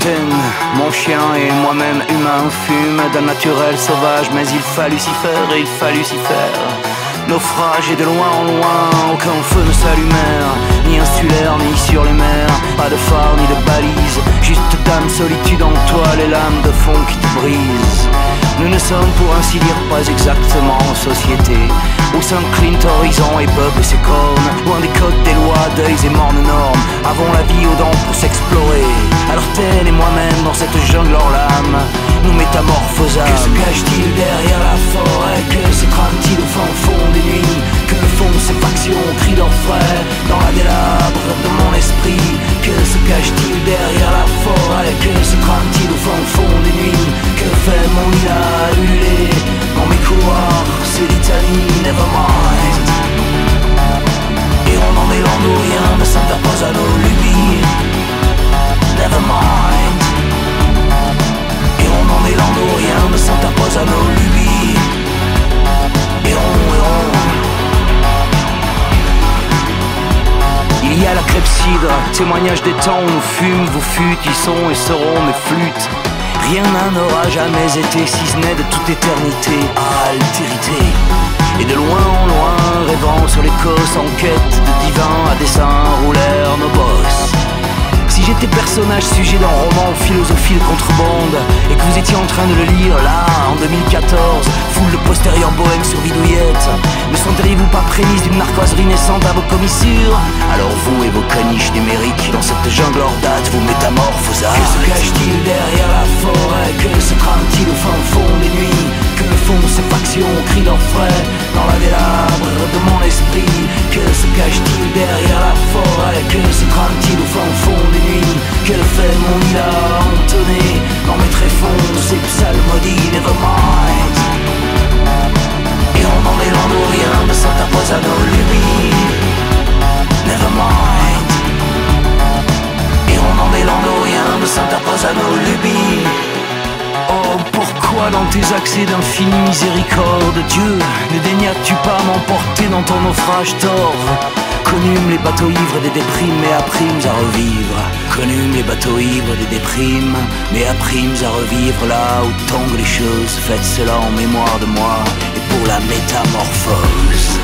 Tenn, mon chien et moi-même humain fume d'un naturel sauvage, mais il fallut s'y faire et il fallut s'y faire. Naufragé de loin en loin, aucun feu ne s'allumèrent, ni insulaire ni sur les mers, pas de phare ni de balise, juste dame solitude en toi, les lames de fond qui te brisent. Nous ne sommes pour ainsi dire pas exactement en société où s'incline horizon et peuple ses cornes, loin des codes, des lois, deuils et mornes normes, avons la vie aux dents pour s'explorer. Alors Tenn et moi-même dans cette jungle hors lame, nous métamorphosâmes. Que se cache-t-il derrière la forêt? Que se trame-t-il au fin fond des nuits? Que font ces factions, cris d'orfraie dans la délabre de mon esprit? Que se cache-t-il derrière la forêt? Que se trame-t-il au fin fond des nuits? Que fait mon île à huler dans mes couloirs, ces litanies, never mind. Et on en est dans nous, rien ne s'interpose à nos lubies, never mind. Et on en est dans nous, rien ne s'interpose à nos lubies. Il y a la clepsydre, témoignage des temps où nous fûmes, vous fûtes, ils sont et seront mes flûtes. Rien n'aura jamais été, si ce n'est de toute éternité à altérité. Et de loin en loin, rêvant sur l'Écosse, en quête de divins à dessein, roulèrent nos bosses. Si j'étais personnage sujet d'un roman, philosophie de contrebande, et que vous étiez en train de le lire là, en 2014, foule de postérieurs bohèmes sur bidouillettes, ne sentiriez-vous pas prémisse d'une narquoiserie naissante à vos commissures? Alors vous et vos caniches numériques, dans cette jungle hors date, vous métamorphosâmes. Que se cache-t-il derrière la forêt? Que se trame-t-il au fin fond des nuits? Que font ces factions, cris d'orfraie dans la délabre de mon esprit? Que se cache-t-il derrière la forêt? Que se trame-t-il au fin fond des nuits? Que fait mon île à entonner dans mes tréfonds de ces psalmodies, never mind. Et on en est dans nos riens de s'interpose à nos lubies, never mind. Et on en est dans nos riens de s'interpose à nos lubies. Oh, pourquoi dans tes accès d'infinie miséricorde, Dieu, ne daignas-tu pas m'emporter dans ton naufrage torve? Connûmes les bateaux ivres des déprimes, mais apprîmes à revivre. Connûmes les bateaux ivres des déprimes, mais apprîmes à revivre là où tanguent les choses. Faites cela en mémoire de moi et pour la métamorphose.